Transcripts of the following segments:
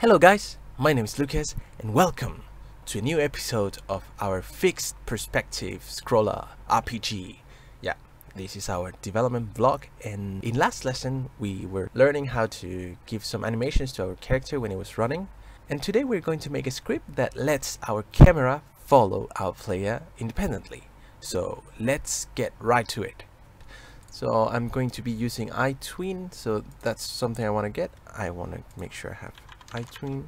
Hello guys, my name is Lucas and welcome to a new episode of our Fixed Perspective Scroller RPG. Yeah, this is our development vlog, and in last lesson we were learning how to give some animations to our character when it was running, and today we're going to make a script that lets our camera follow our player independently. So let's get right to it. So I'm going to be using iTween, so that's something I want to get. I want to make sure I have iTween.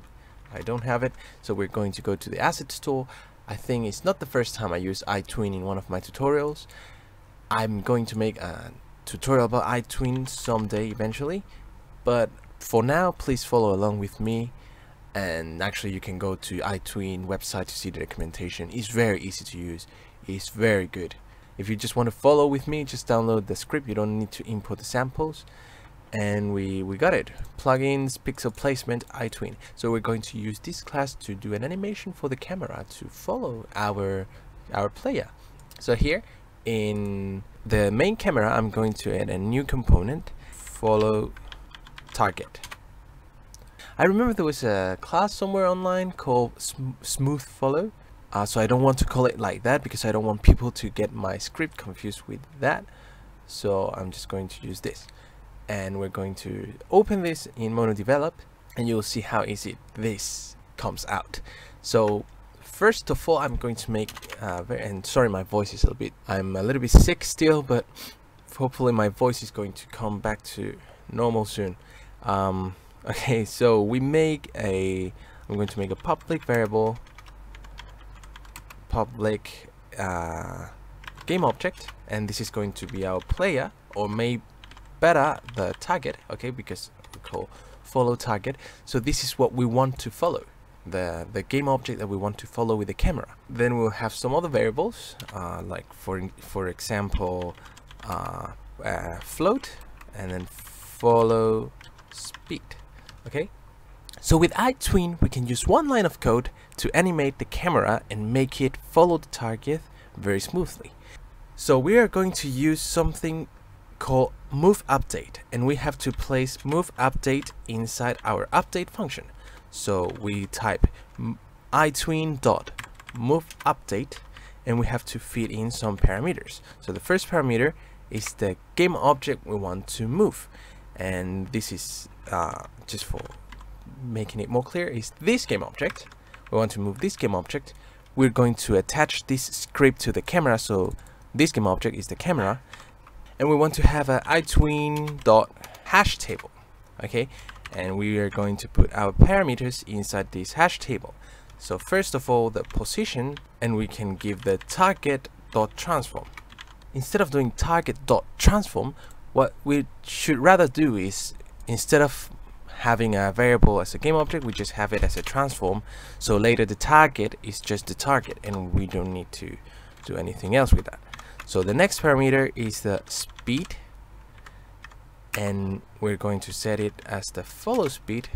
I don't have it, so we're going to go to the asset store. I think it's not the first time I use iTween in one of my tutorials. I'm going to make a tutorial about iTween someday eventually, but for now please follow along with me. And actually you can go to iTween website to see the documentation. It's very easy to use, it's very good. If you just want to follow with me, just download the script, you don't need to import the samples. And we got it. Plugins, pixel placement, iTween. So we're going to use this class to do an animation for the camera to follow our player. So here in the main camera, I'm going to add a new component, follow target. I remember there was a class somewhere online called smooth follow. So I don't want to call it like that because I don't want people to get my script confused with that. So I'm just going to use this. And we're going to open this in Mono Develop, and you'll see how easy this comes out. So first of all, I'm going to make and sorry, my voice is I'm a little bit sick still, but hopefully my voice is going to come back to normal soon. Okay, so I'm going to make a public variable, public game object, and this is going to be our player, or maybe better, the target, okay, because we call follow target. So this is what we want to follow, the game object that we want to follow with the camera. Then we'll have some other variables, like for example float, and then follow speed. Okay, so with iTween we can use one line of code to animate the camera and make it follow the target very smoothly. So we are going to use something call move update, and we have to place move update inside our update function. So we type iTween dot move update, and we have to feed in some parameters. So the first parameter is the game object we want to move, and this is just for making it more clear, is this game object. We want to move this game object. We're going to attach this script to the camera, so this game object is the camera. And we want to have a iTween.hash table, okay, and we are going to put our parameters inside this hash table. So first of all, the position, and we can give the target.transform. Instead of doing target.transform, what we should rather do is, instead of having a variable as a game object, we just have it as a transform, so later the target is just the target and we don't need to do anything else with that. So the next parameter is the speed, and we're going to set it as the follow speed.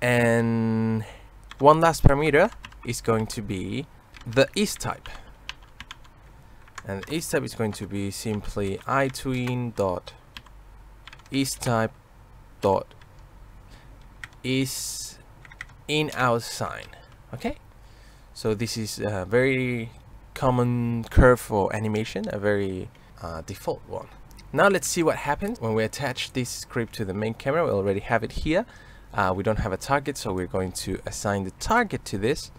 And one last parameter is going to be the is type, and the is type is going to be simply iTween.isType.is in our sign. Okay, so this is a very common curve for animation, a very default one. Now let's see what happens when we attach this script to the main camera. We already have it here. We don't have a target, so we're going to assign the target to this,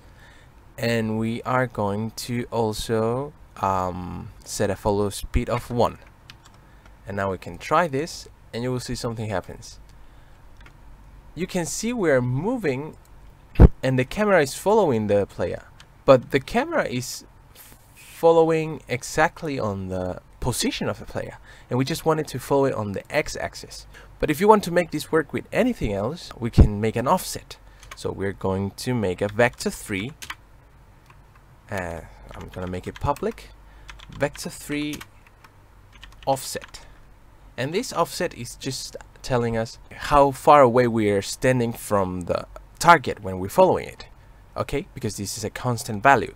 and we are going to also set a follow speed of 1. And now we can try this, and you will see something happens. You can see we're moving, and the camera is following the player, but the camera is following exactly on the position of the player, and we just wanted to follow it on the x-axis. But if you want to make this work with anything else, we can make an offset. So we're going to make a Vector3, I'm gonna make it public, Vector3 offset, and this offset is just telling us how far away we are standing from the target when we're following it, okay, because this is a constant value.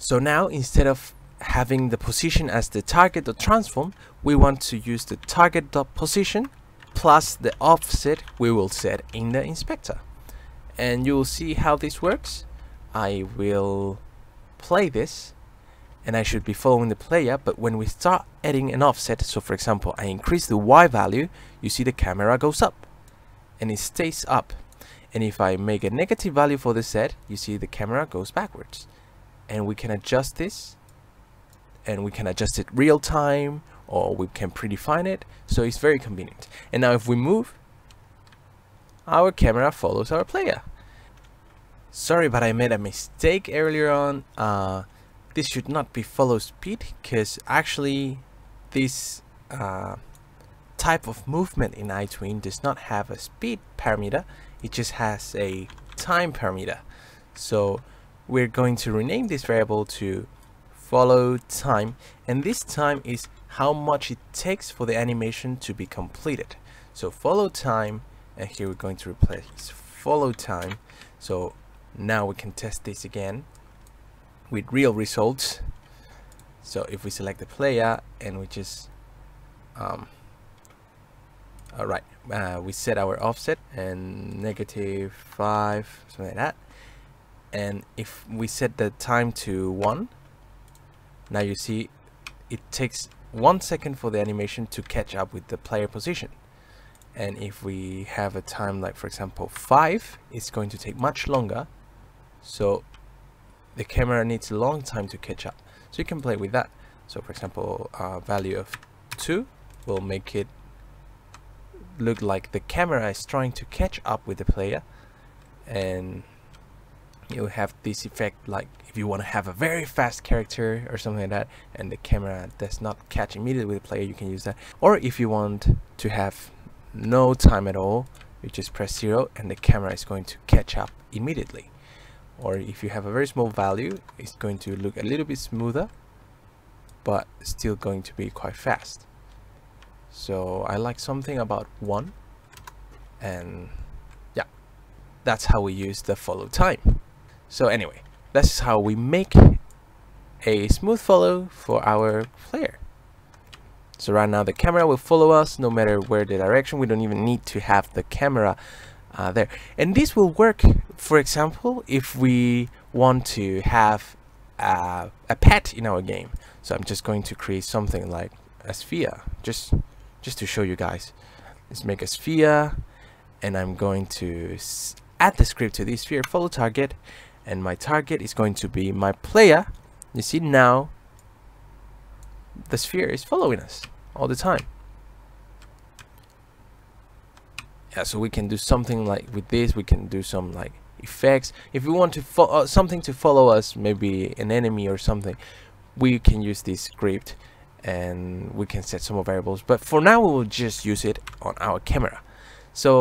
So now, instead of having the position as the target.transform, we want to use the target.position plus the offset we will set in the inspector. and you'll see how this works. I will play this, and I should be following the player, but when we start adding an offset, so for example I increase the Y value, you see the camera goes up and it stays up, and if I make a negative value for the set, you see the camera goes backwards. And we can adjust this, and we can adjust it real time, or we can predefine it, so it's very convenient. And now if we move, our camera follows our player. Sorry, but I made a mistake earlier on. This should not be follow speed, because actually this type of movement in iTween does not have a speed parameter, it just has a time parameter. So we're going to rename this variable to follow time, and this time is how much it takes for the animation to be completed. So follow time, and here we're going to replace follow time. So now we can test this again with real results. So if we select the player and we just we set our offset and -5, something like that, and if we set the time to 1, now you see it takes 1 second for the animation to catch up with the player position. And if we have a time like, for example, 5, it's going to take much longer, so the camera needs a long time to catch up. So you can play with that. So for example, a value of 2 will make it look like the camera is trying to catch up with the player, and you'll have this effect, like if you want to have a very fast character or something like that, and the camera does not catch immediately with the player, you can use that. Or if you want to have no time at all, you just press 0 and the camera is going to catch up immediately. Or if you have a very small value, it's going to look a little bit smoother, but still going to be quite fast. So I like something about 1, and yeah, that's how we use the follow time. So anyway, that's how we make a smooth follow for our player. So right now the camera will follow us no matter where the direction. We don't even need to have the camera there. And this will work, for example, if we want to have a pet in our game. So I'm just going to create something like a sphere, just to show you guys. Let's make a sphere, and I'm going to add the script to this sphere, follow target, and my target is going to be my player. You see now the sphere is following us all the time. Yeah, so we can do something like with this, we can do some like effects. If we want to something to follow us, maybe an enemy or something, we can use this script, and we can set some variables, but for now we will just use it on our camera. So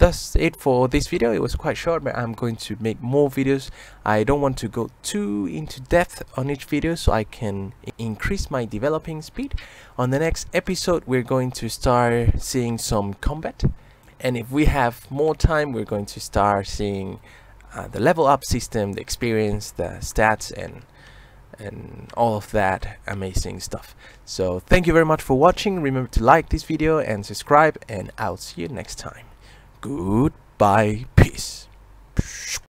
that's it for this video. It was quite short, but I'm going to make more videos. I don't want to go too into depth on each video, so I can increase my developing speed. On the next episode, we're going to start seeing some combat, and if we have more time, we're going to start seeing the level up system, the experience, the stats, and all of that amazing stuff. So thank you very much for watching. Remember to like this video and subscribe, and I'll see you next time. Goodbye. Peace.